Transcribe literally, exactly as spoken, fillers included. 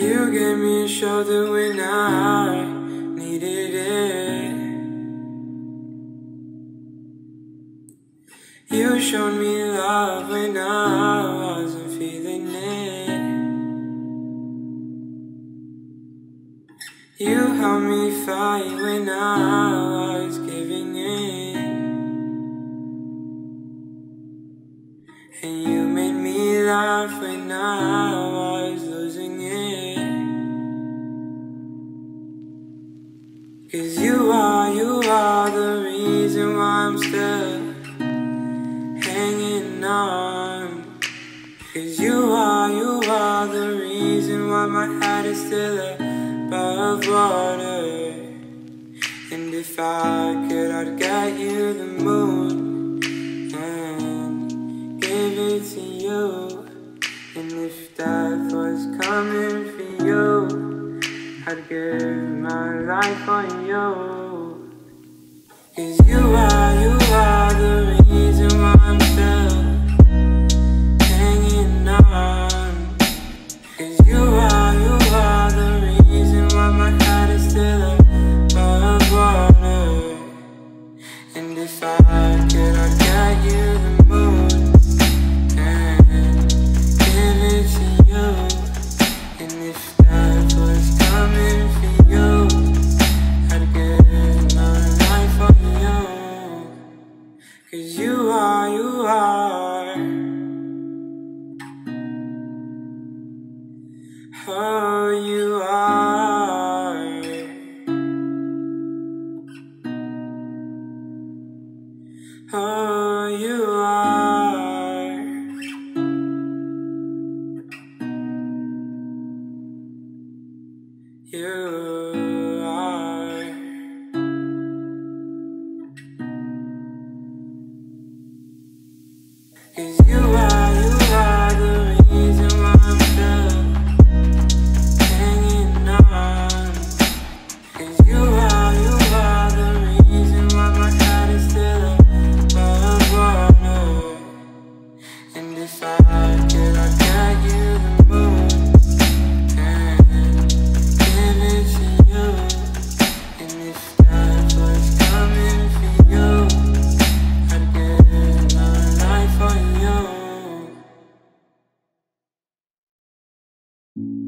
You gave me a shoulder when I needed it. You showed me love when I wasn't feeling it. You helped me fight when I was giving in. And you made me laugh when I was losing it. 'Cause you are, you are the reason why I'm still hanging on. 'Cause you are, you are the reason why my head is still above water. And if I could, I'd get you the moon and give it to you. And if death was coming for you, I'd give my life for you. 'Cause you are, you are the reason why I'm still hanging on. 'Cause you are, you are the reason why my heart is still above water. And if I could, I'd get you the moon and give it to you. And if that was coming for you, I'd give my life for you. 'Cause you are, you are. Oh, you are. Oh, you are. You are. Cause you are, you are the reason why I'm still hanging on. 'Cause you are, you are the reason why my heart is still above water. And if I could, I'd get you the moon. Thank you.